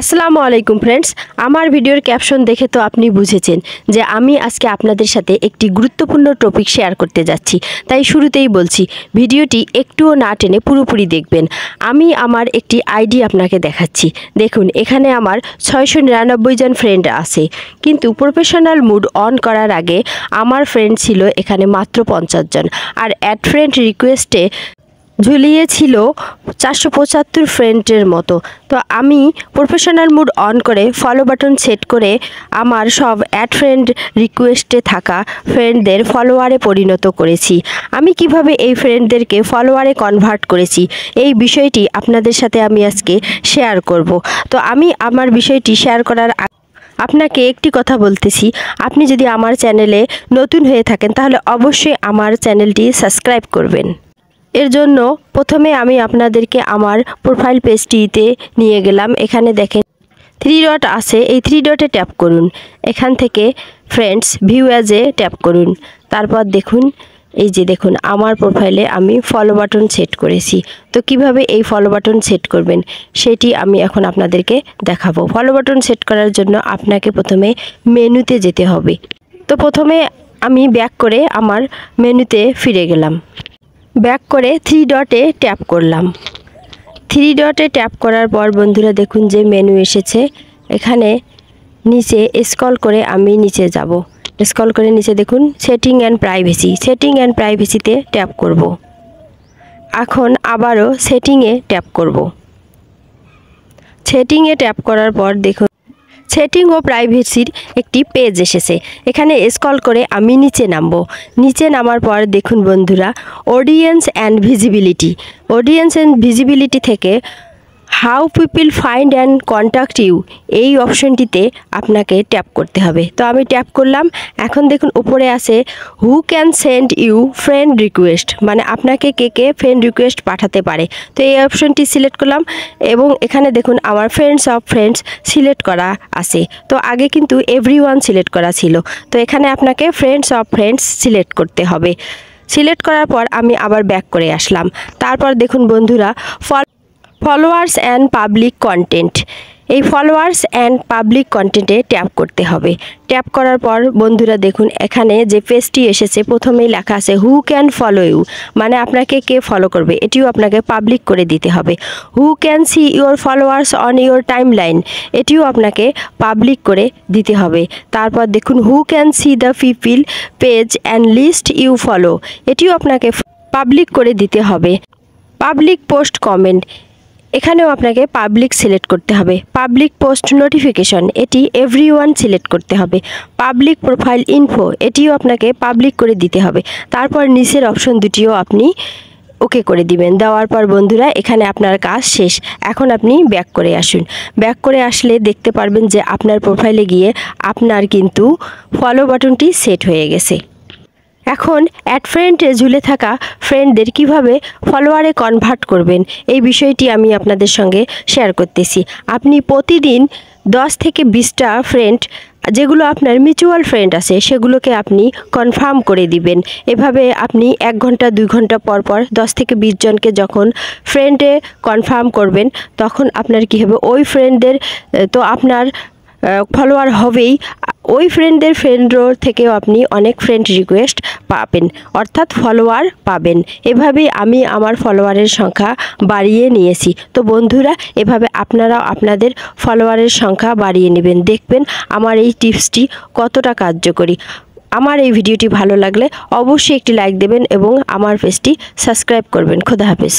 আসসালামু আলাইকুম ফ্রেন্ডস, আমার ভিডিওর ক্যাপশন দেখে তো আপনি বুঝেছেন যে আমি আজকে আপনাদের সাথে একটি গুরুত্বপূর্ণ টপিক শেয়ার করতে যাচ্ছি। তাই শুরুতেই বলছি, ভিডিওটি একটুও না টেনে পুরোপুরি দেখবেন। আমি আমার একটি আইডি আপনাকে দেখাচ্ছি। দেখুন, এখানে আমার 699 জন ফ্রেন্ড আছে, কিন্তু প্রফেশনাল মুড অন করার আগে আমার ফ্রেন্ড ছিল এখানে মাত্র 50 জন, আর অ্যাড ফ্রেন্ড রিকোয়েস্টে ঝুলিয়েছিল 475 ফ্রেন্ডের মতো। তো আমি প্রফেশনাল মুড অন করে ফলো বাটন সেট করে আমার সব অ্যাড ফ্রেন্ড রিকোয়েস্টে থাকা ফ্রেন্ডদের ফলোয়ারে পরিণত করেছি। আমি কিভাবে এই ফ্রেন্ডদেরকে ফলোয়ারে কনভার্ট করেছি এই বিষয়টি আপনাদের সাথে আমি আজকে শেয়ার করব। তো আমি আমার বিষয়টি শেয়ার করার আপনাকে একটি কথা বলতেছি, আপনি যদি আমার চ্যানেলে নতুন হয়ে থাকেন তাহলে অবশ্যই আমার চ্যানেলটি সাবস্ক্রাইব করবেন। এর জন্য প্রথমে আমি আপনাদেরকে আমার প্রোফাইল পেজটিতে নিয়ে গেলাম। এখানে দেখেন 3 ডট আছে, এই 3 ডটে ট্যাপ করুন। এখান থেকে ফ্রেন্ডস ভিউ অ্যাজে ট্যাপ করুন। তারপর দেখুন, এই যে দেখুন আমার প্রোফাইলে আমি ফলো বাটন সেট করেছি। তো কিভাবে এই ফলো বাটন সেট করবেন সেটি আমি এখন আপনাদেরকে দেখাবো। ফলো বাটন সেট করার জন্য আপনাকে প্রথমে মেনুতে যেতে হবে। তো প্রথমে আমি ব্যাক করে আমার মেনুতে ফিরে গেলাম। ব্যাক করে 3 ডটে ট্যাপ করলাম। 3 ডটে ট্যাপ করার পর বন্ধুরা দেখুন যে মেনু এসেছে, এখানে নিচে স্ক্রল করে আমি নিচে যাব। স্ক্রল করে নিচে দেখুন setting and privacy, setting and প্রাইভেসিতে ট্যাপ করব। এখন আবারও সেটিংয়ে ট্যাপ করব। সেটিংয়ে ট্যাপ করার পর দেখুন সেটিং ও প্রাইভেসির একটি পেজ এসেছে। এখানে স্ক্রল করে আমি নিচে নামব। নিচে নামার পর দেখুন বন্ধুরা audience and visibility, audience and visibility থেকে how people find and contact you এই অপশনটিতে আপনাকে ট্যাপ করতে হবে। তো আমি ট্যাপ করলাম। এখন দেখুন উপরে আছে who can send you friend request, মানে আপনাকে কে কে ফ্রেন্ড রিকোয়েস্ট পাঠাতে পারে। তো এই অপশনটি সিলেক্ট করলাম এবং এখানে দেখুন আমার ফ্রেন্ডস অফ ফ্রেন্ডস সিলেক্ট করা আছে। তো আগে কিন্তু এভরিওয়ান সিলেক্ট করা ছিল। তো এখানে আপনাকে ফ্রেন্ডস অফ ফ্রেন্ডস সিলেক্ট করতে হবে। সিলেক্ট করার পর আমি আবার ব্যাক করে আসলাম। তারপর দেখুন বন্ধুরা ফলোয়ার্স অ্যান্ড পাবলিক কন্টেন্ট, এই ফলোয়ার্স অ্যান্ড পাবলিক কন্টেন্টে ট্যাপ করতে হবে। ট্যাপ করার পর বন্ধুরা দেখুন এখানে যে পেজটি এসেছে প্রথমেই লেখা আছে হু ক্যান ফলো ইউ, মানে আপনাকে কে ফলো করবে, এটিও আপনাকে পাবলিক করে দিতে হবে। Who can see your followers on your timeline, এটিও আপনাকে পাবলিক করে দিতে হবে। তারপর দেখুন who can see the people page and list you follow, এটিও আপনাকে পাবলিক করে দিতে হবে। পাবলিক পোস্ট কমেন্ট, এখানেও আপনাকে পাবলিক সিলেক্ট করতে হবে। পাবলিক পোস্ট নোটিফিকেশন, এটি এভরিওয়ান সিলেক্ট করতে হবে। পাবলিক প্রোফাইল ইনফো, এটিও আপনাকে পাবলিক করে দিতে হবে। তারপর নিচের অপশন দুটিও আপনি ওকে করে দিবেন। দেওয়ার পর বন্ধুরা এখানে আপনার কাজ শেষ। এখন আপনি ব্যাক করে আসুন। ব্যাক করে আসলে দেখতে পারবেন যে আপনার প্রোফাইলে গিয়ে আপনার কিন্তু ফলো বাটনটি সেট হয়ে গেছে। এখন অ্যাড ফ্রেন্ডে ঝুলে থাকা ফ্রেন্ডদের কিভাবে ফলোয়ারে কনভার্ট করবেন এই বিষয়টি আমি আপনাদের সঙ্গে শেয়ার করতেছি। আপনি প্রতিদিন 10 থেকে 20টা ফ্রেন্ড, যেগুলো আপনার মিউচুয়াল ফ্রেন্ড আছে, সেগুলোকে আপনি কনফার্ম করে দিবেন। এভাবে আপনি 1 ঘন্টা 2 ঘন্টা পর পর 10 থেকে 20 জনকে যখন ফ্রেন্ডে কনফার্ম করবেন তখন আপনার কী হবে, ওই ফ্রেন্ডদের তো আপনার ফলোয়ার হবেই, ওই ফ্রেন্ডদের ফ্রেন্ডর থেকেও আপনি অনেক ফ্রেন্ড রিকোয়েস্ট পাবেন, অর্থাৎ ফলোয়ার পাবেন। এভাবেই আমি আমার ফলোয়ারের সংখ্যা বাড়িয়ে নিয়েছি। তো বন্ধুরা এভাবে আপনারাও আপনাদের ফলোয়ারের সংখ্যা বাড়িয়ে নেবেন। দেখবেন আমার এই টিপসটি কতটা কার্যকরী। আমার এই ভিডিওটি ভালো লাগলে অবশ্যই একটি লাইক দেবেন এবং আমার পেজটি সাবস্ক্রাইব করবেন। খোদা হাফেজ।